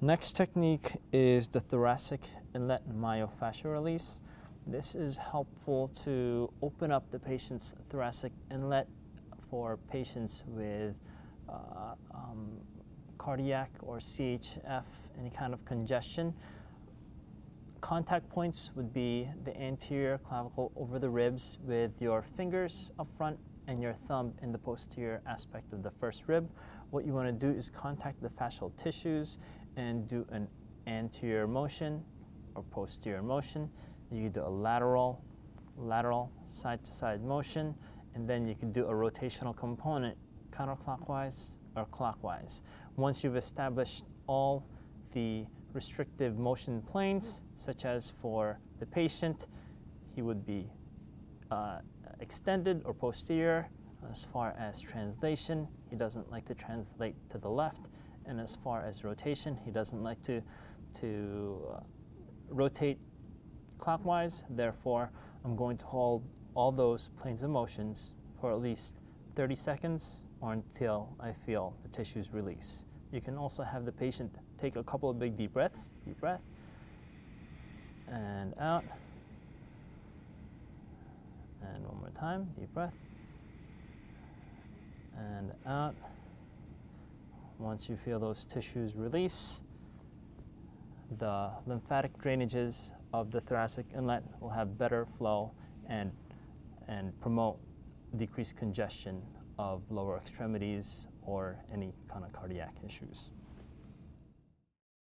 Next technique is the thoracic inlet myofascial release. This is helpful to open up the patient's thoracic inlet for patients with cardiac or CHF, any kind of congestion. Contact points would be the anterior clavicle over the ribs with your fingers up front and your thumb in the posterior aspect of the first rib. What you want to do is contact the fascial tissues and do an anterior motion or posterior motion. You can do a lateral, side-to-side motion, and then you can do a rotational component, counterclockwise or clockwise. Once you've established all the restrictive motion planes, such as for the patient, he would be extended or posterior. As far as translation, he doesn't like to translate to the left, and as far as rotation, he doesn't like to rotate clockwise. Therefore, I'm going to hold all those planes of motions for at least 30 seconds or until I feel the tissues release. You can also have the patient take a couple of big deep breaths. Deep breath and out. And one more time, deep breath and out. Once you feel those tissues release, the lymphatic drainages of the thoracic inlet will have better flow and promote decreased congestion of lower extremities or any kind of cardiac issues.